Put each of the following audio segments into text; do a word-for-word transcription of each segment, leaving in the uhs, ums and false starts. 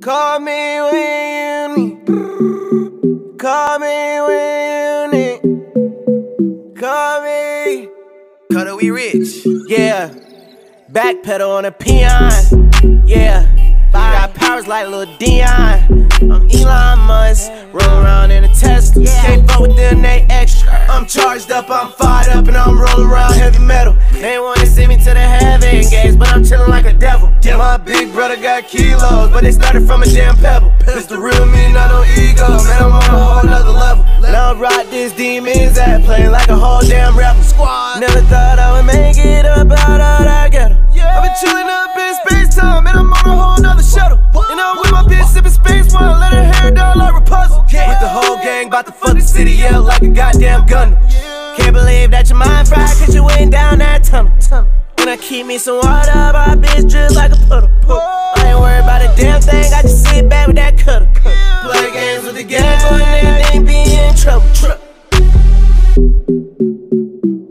Call me when you need. Call me when you need. Call me. Cutter, we rich. Yeah. Backpedal on a peon. Yeah. I got powers like Lil Dion. I'm Elon Musk. Roll around in a Tesla. Can't fuck with them, they extra. I'm charged up, I'm fired up, and I'm rolling around heavy metal. They wanna see me to the heaven gates, but I'm chilling like a devil. My big brother got kilos, but they started from a damn pebble. It's the real me, not no ego. Man, I'm on a whole nother level. Now I rock this demon's ass, playing like a whole damn rapper squad. Never thought I would make it up out of that ghetto. I've been chilling up in space time, and I'm on a whole nother shuttle. And I'm with my bitch sipping space wine, let her hair down like Rapunzel. With the whole gang, bout to fuck the city up like a goddamn gun. Can't believe that your mind fried, cause you went down that tunnel. When I keep me some water, my bitch drip like a puddle. I ain't worried about a damn thing, I just sit back with that cuddle. Play games with the gang, boy, nigga, they be in trouble.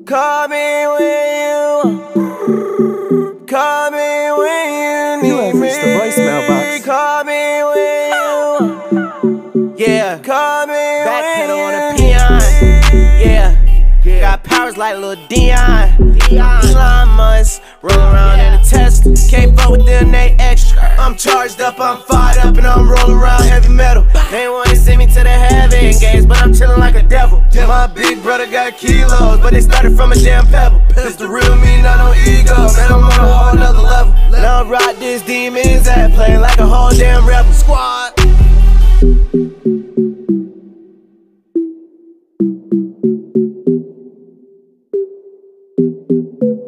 Call me when you Call me when you need me. The voicemail box. Call me when you Yeah, call me when you on a peon. Yeah. Got powers like Lil Dion. Elon Musk, roll around in a Tesla. Can't fuck with them, they extra. I'm charged up, I'm fired up, and I'm rolling around heavy metal. They wanna see me to the heaven gates, but I'm chilling like a devil. My big brother got kilos, but they started from a damn pebble. It's the real me, not no ego. Man, I'm on a whole nother level. Now I rock this demon's ass, playing like a whole damn rebel squad. Thank you.